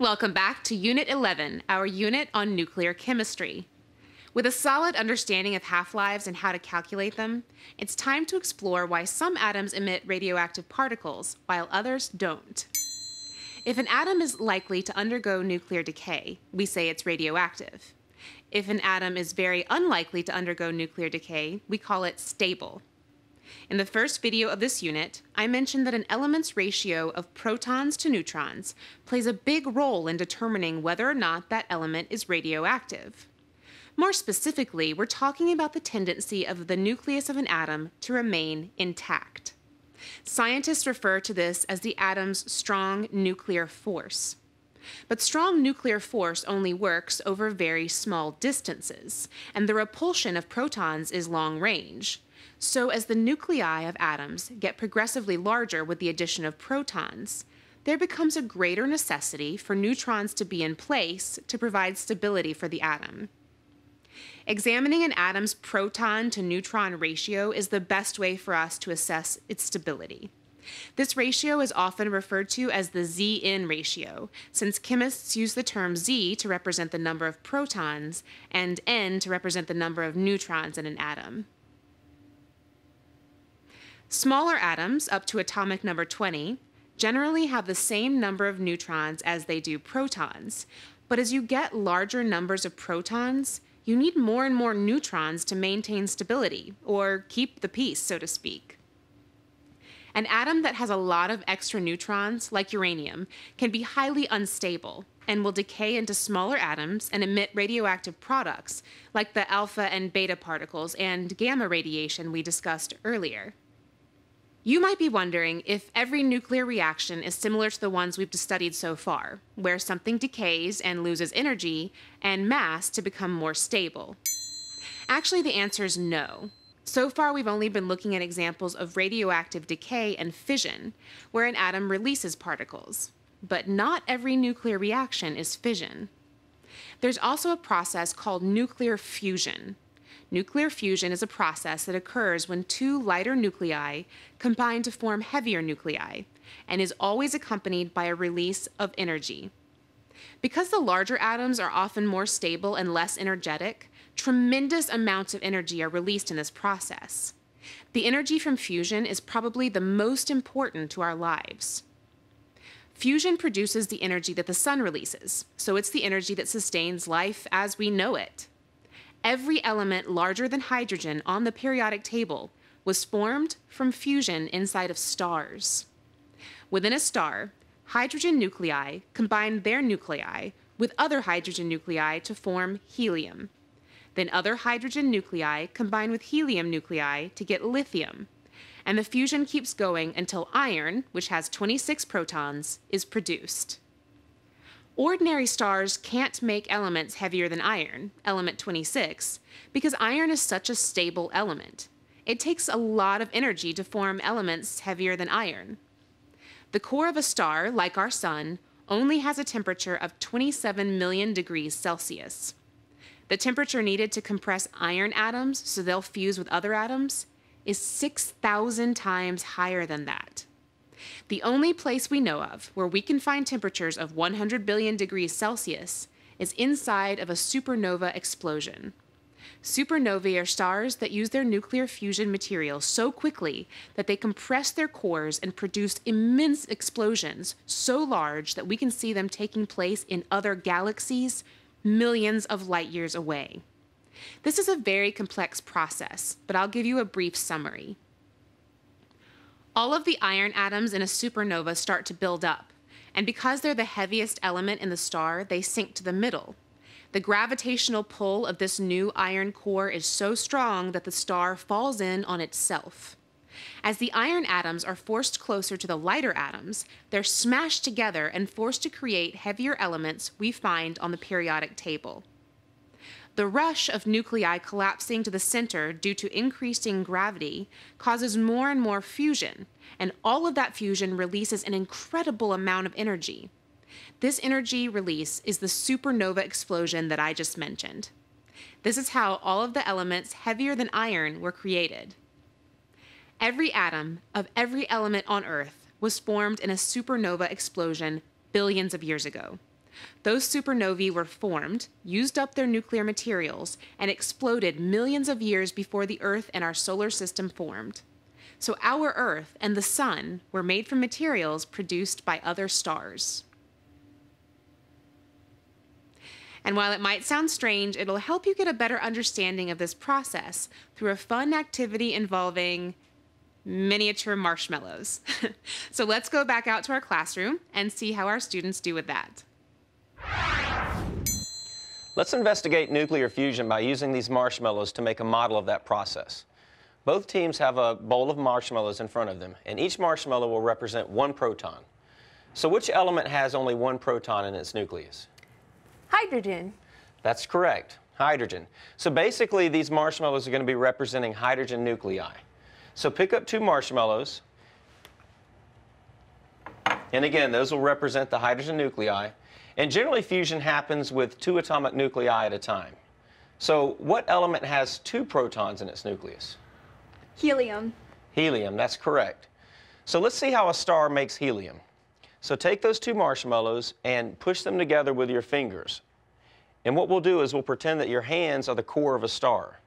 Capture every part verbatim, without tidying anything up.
Welcome back to Unit eleven, our unit on nuclear chemistry. With a solid understanding of half-lives and how to calculate them, it's time to explore why some atoms emit radioactive particles, while others don't. If an atom is likely to undergo nuclear decay, we say it's radioactive. If an atom is very unlikely to undergo nuclear decay, we call it stable. In the first video of this unit, I mentioned that an element's ratio of protons to neutrons plays a big role in determining whether or not that element is radioactive. More specifically, we're talking about the tendency of the nucleus of an atom to remain intact. Scientists refer to this as the atom's strong nuclear force. But strong nuclear force only works over very small distances, and the repulsion of protons is long range. So as the nuclei of atoms get progressively larger with the addition of protons, there becomes a greater necessity for neutrons to be in place to provide stability for the atom. Examining an atom's proton to neutron ratio is the best way for us to assess its stability. This ratio is often referred to as the Z N ratio, since chemists use the term Z to represent the number of protons and N to represent the number of neutrons in an atom. Smaller atoms, up to atomic number twenty, generally have the same number of neutrons as they do protons, but as you get larger numbers of protons, you need more and more neutrons to maintain stability, or keep the peace, so to speak. An atom that has a lot of extra neutrons, like uranium, can be highly unstable and will decay into smaller atoms and emit radioactive products, like the alpha and beta particles and gamma radiation we discussed earlier. You might be wondering if every nuclear reaction is similar to the ones we've studied so far, where something decays and loses energy and mass to become more stable. Actually, the answer is no. So far, we've only been looking at examples of radioactive decay and fission, where an atom releases particles. But not every nuclear reaction is fission. There's also a process called nuclear fusion. Nuclear fusion is a process that occurs when two lighter nuclei combine to form heavier nuclei, and is always accompanied by a release of energy. Because the larger atoms are often more stable and less energetic, tremendous amounts of energy are released in this process. The energy from fusion is probably the most important to our lives. Fusion produces the energy that the sun releases, so it's the energy that sustains life as we know it. Every element larger than hydrogen on the periodic table was formed from fusion inside of stars. Within a star, hydrogen nuclei combine their nuclei with other hydrogen nuclei to form helium. Then other hydrogen nuclei combine with helium nuclei to get lithium. And the fusion keeps going until iron, which has twenty-six protons, is produced. Ordinary stars can't make elements heavier than iron, element twenty-six, because iron is such a stable element. It takes a lot of energy to form elements heavier than iron. The core of a star, like our sun, only has a temperature of twenty-seven million degrees Celsius. The temperature needed to compress iron atoms so they'll fuse with other atoms is six thousand times higher than that. The only place we know of where we can find temperatures of one hundred billion degrees Celsius is inside of a supernova explosion. Supernovae are stars that use their nuclear fusion material so quickly that they compress their cores and produce immense explosions so large that we can see them taking place in other galaxies millions of light years away. This is a very complex process, but I'll give you a brief summary. All of the iron atoms in a supernova start to build up, and because they're the heaviest element in the star, they sink to the middle. The gravitational pull of this new iron core is so strong that the star falls in on itself. As the iron atoms are forced closer to the lighter atoms, they're smashed together and forced to create heavier elements we find on the periodic table. The rush of nuclei collapsing to the center due to increasing gravity causes more and more fusion, and all of that fusion releases an incredible amount of energy. This energy release is the supernova explosion that I just mentioned. This is how all of the elements heavier than iron were created. Every atom of every element on Earth was formed in a supernova explosion billions of years ago. Those supernovae were formed, used up their nuclear materials, and exploded millions of years before the Earth and our solar system formed. So our Earth and the Sun were made from materials produced by other stars. And while it might sound strange, it'll help you get a better understanding of this process through a fun activity involving miniature marshmallows. So let's go back out to our classroom and see how our students do with that. Let's investigate nuclear fusion by using these marshmallows to make a model of that process. Both teams have a bowl of marshmallows in front of them, and each marshmallow will represent one proton. So which element has only one proton in its nucleus? Hydrogen. That's correct, hydrogen. So basically these marshmallows are going to be representing hydrogen nuclei. So pick up two marshmallows, and again those will represent the hydrogen nuclei. And generally fusion happens with two atomic nuclei at a time. So what element has two protons in its nucleus? Helium. Helium, that's correct. So let's see how a star makes helium. So take those two marshmallows and push them together with your fingers. And what we'll do is we'll pretend that your hands are the core of a star.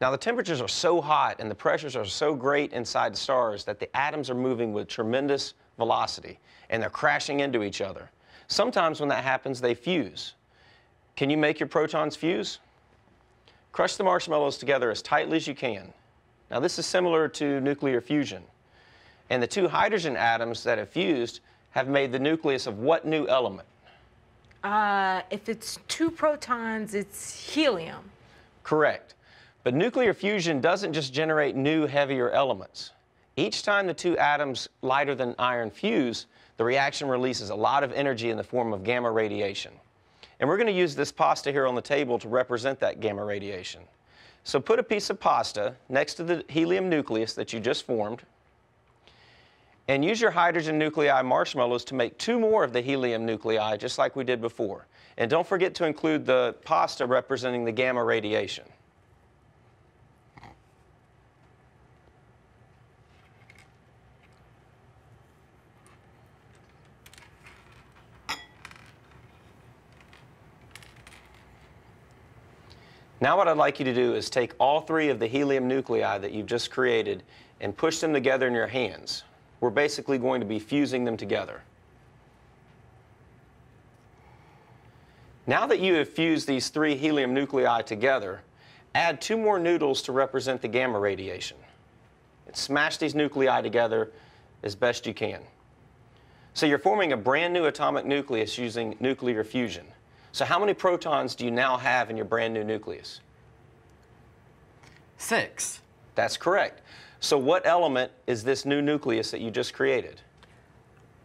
Now the temperatures are so hot and the pressures are so great inside the stars that the atoms are moving with tremendous velocity and they're crashing into each other. Sometimes when that happens, they fuse. Can you make your protons fuse? Crush the marshmallows together as tightly as you can. Now this is similar to nuclear fusion. And the two hydrogen atoms that have fused have made the nucleus of what new element? Uh, if it's two protons, it's helium. Correct. But nuclear fusion doesn't just generate new, heavier elements. Each time the two atoms lighter than iron fuse, the reaction releases a lot of energy in the form of gamma radiation. And we're going to use this pasta here on the table to represent that gamma radiation. So put a piece of pasta next to the helium nucleus that you just formed, and use your hydrogen nuclei marshmallows to make two more of the helium nuclei, just like we did before. And don't forget to include the pasta representing the gamma radiation. Now what I'd like you to do is take all three of the helium nuclei that you've just created and push them together in your hands. We're basically going to be fusing them together. Now that you have fused these three helium nuclei together, add two more noodles to represent the gamma radiation. And smash these nuclei together as best you can. So you're forming a brand new atomic nucleus using nuclear fusion. So how many protons do you now have in your brand new nucleus? Six. That's correct. So what element is this new nucleus that you just created?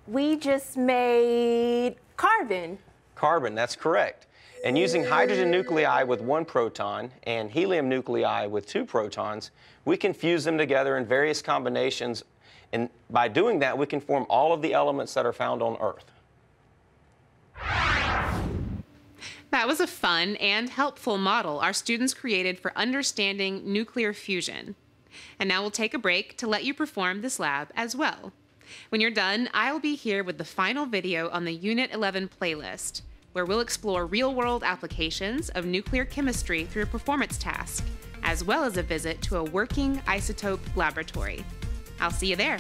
We just made carbon. Carbon, that's correct. And using hydrogen nuclei with one proton and helium nuclei with two protons, we can fuse them together in various combinations. And by doing that, we can form all of the elements that are found on Earth. That was a fun and helpful model our students created for understanding nuclear fusion. And now we'll take a break to let you perform this lab as well. When you're done, I'll be here with the final video on the Unit eleven playlist, where we'll explore real-world applications of nuclear chemistry through a performance task, as well as a visit to a working isotope laboratory. I'll see you there.